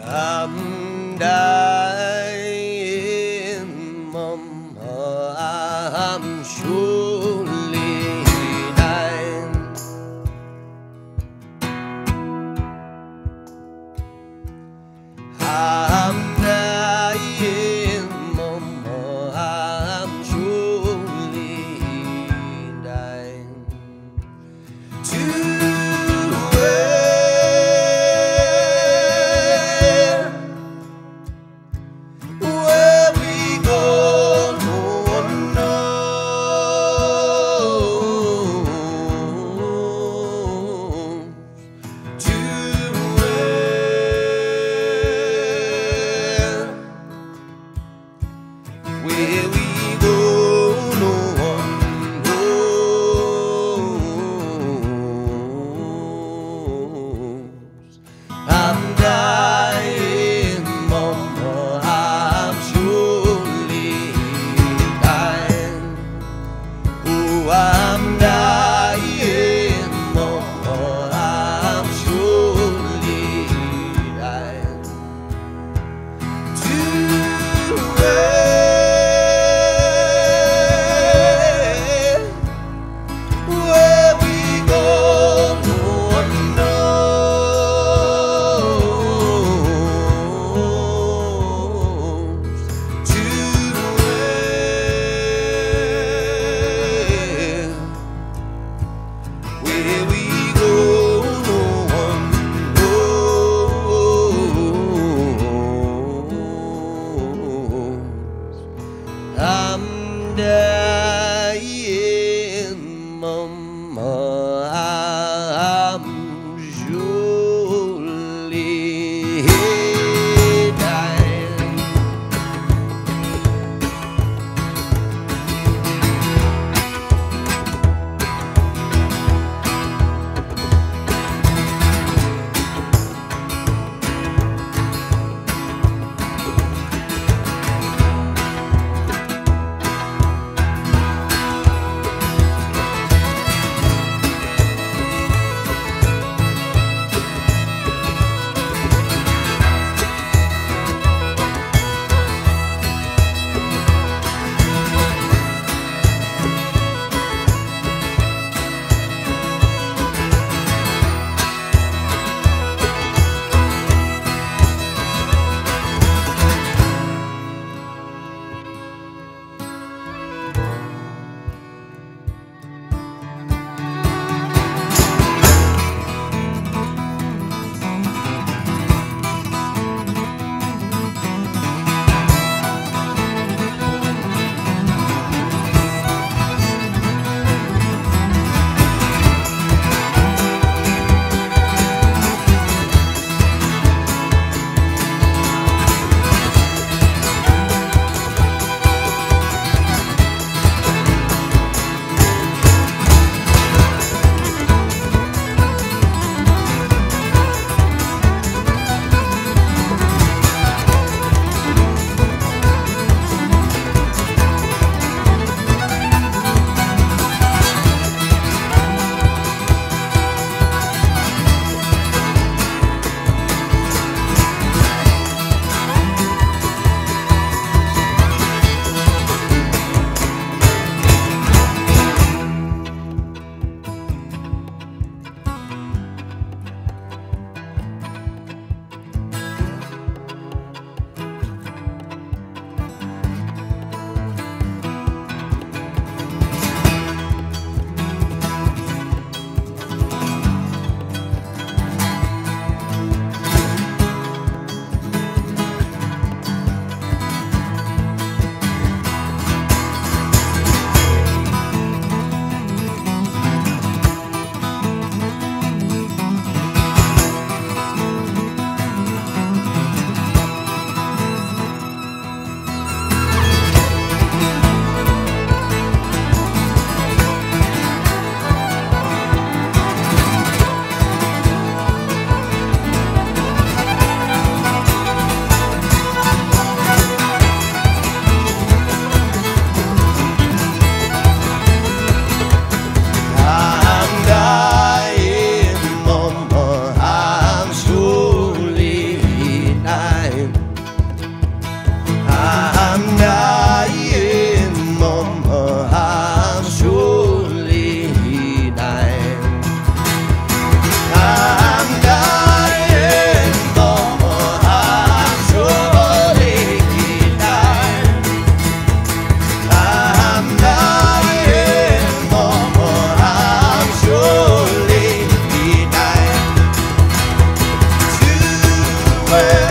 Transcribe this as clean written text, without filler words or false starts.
I'm dying, Mama, I'm surely dying. I'm dying, Mama, I'm surely dying. Where we go, no one knows. I'm dying, Mama, I'm surely dying. Oh, I'm dying, Mama, I'm surely dying. To her. I'm dying, Mama, I'm surely dying. away.